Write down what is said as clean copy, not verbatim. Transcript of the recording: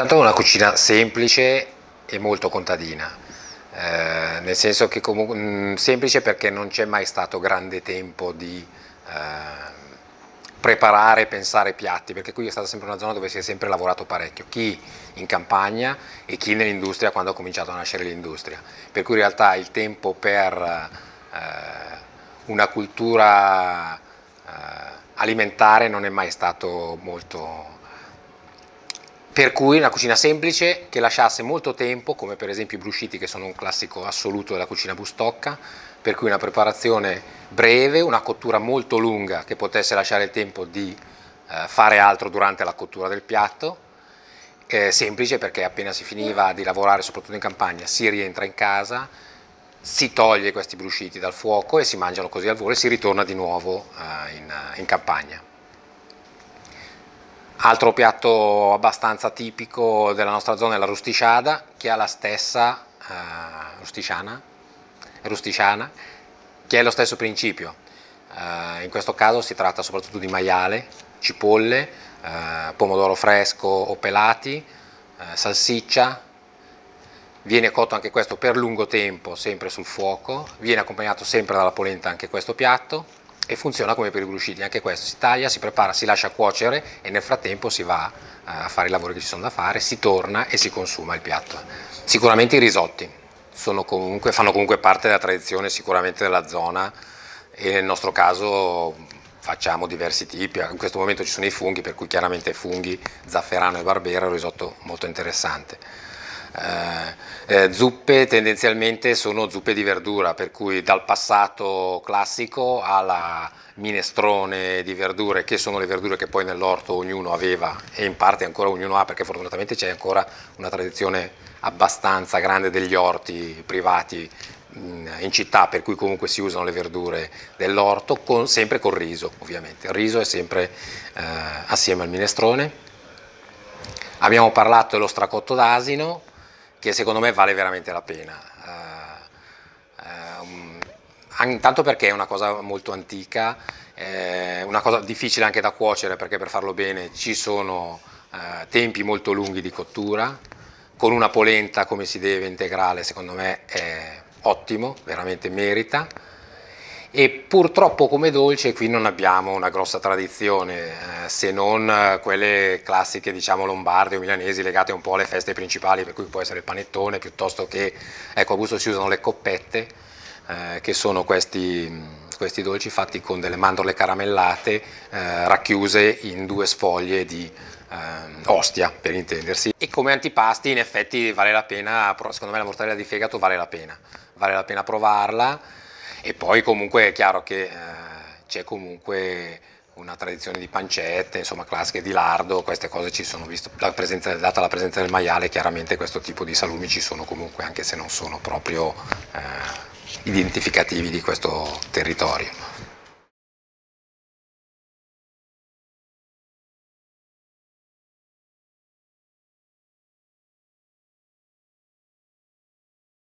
Tanto è una cucina semplice e molto contadina, nel senso che comunque semplice perché non c'è mai stato grande tempo di preparare e pensare piatti, perché qui è stata sempre una zona dove si è sempre lavorato parecchio, chi in campagna e chi nell'industria quando ha cominciato a nascere l'industria, per cui in realtà il tempo per una cultura alimentare non è mai stato molto. Per cui una cucina semplice che lasciasse molto tempo, come per esempio i brusciti che sono un classico assoluto della cucina bustocca, per cui una preparazione breve, una cottura molto lunga che potesse lasciare il tempo di fare altro durante la cottura del piatto, semplice perché appena si finiva di lavorare, soprattutto in campagna, si rientra in casa, si toglie questi brusciti dal fuoco e si mangiano così al volo e si ritorna di nuovo in campagna. Altro piatto abbastanza tipico della nostra zona è la rustisciàna, che ha la stessa che è lo stesso principio. In questo caso si tratta soprattutto di maiale, cipolle, pomodoro fresco o pelati, salsiccia. Viene cotto anche questo per lungo tempo, sempre sul fuoco. Viene accompagnato sempre dalla polenta anche questo piatto. E funziona come per i brusciti, anche questo si taglia, si prepara, si lascia cuocere e nel frattempo si va a fare i lavori che ci sono da fare, si torna e si consuma il piatto. Sicuramente i risotti sono comunque, fanno comunque parte della tradizione sicuramente della zona e nel nostro caso facciamo diversi tipi, in questo momento ci sono i funghi per cui chiaramente funghi, zafferano e barbera è un risotto molto interessante. Zuppe tendenzialmente sono zuppe di verdura, per cui dal passato classico alla minestrone di verdure, che sono le verdure che poi nell'orto ognuno aveva e in parte ancora ognuno ha, perché fortunatamente c'è ancora una tradizione abbastanza grande degli orti privati in città, per cui comunque si usano le verdure dell'orto, sempre col riso ovviamente, il riso è sempre assieme al minestrone. Abbiamo parlato dello stracotto d'asino, che secondo me vale veramente la pena, intanto perché è una cosa molto antica, una cosa difficile anche da cuocere perché per farlo bene ci sono tempi molto lunghi di cottura, con una polenta come si deve integrale secondo me è ottimo, veramente merita, e purtroppo come dolce qui non abbiamo una grossa tradizione se non quelle classiche diciamo lombarde o milanesi legate un po' alle feste principali, per cui può essere il panettone piuttosto che, ecco, a Busto si usano le coppette che sono questi dolci fatti con delle mandorle caramellate racchiuse in due sfoglie di ostia per intendersi, e come antipasti in effetti vale la pena, secondo me la mortadella di fegato vale la pena provarla. E poi comunque è chiaro che c'è comunque una tradizione di pancette, insomma classiche di lardo, queste cose ci sono, visto data la presenza del maiale, chiaramente questo tipo di salumi ci sono comunque, anche se non sono proprio identificativi di questo territorio.